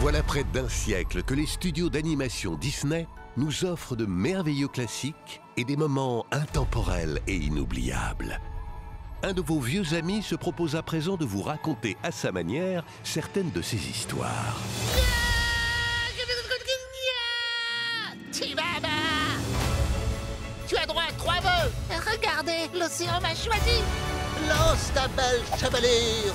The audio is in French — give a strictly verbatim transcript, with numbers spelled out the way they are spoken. Voilà près d'un siècle que les studios d'animation Disney nous offrent de merveilleux classiques et des moments intemporels et inoubliables. Un de vos vieux amis se propose à présent de vous raconter à sa manière certaines de ses histoires. Tu as droit à trois vœux. Regardez, l'océan m'a choisi. Lance ta belle chevelure.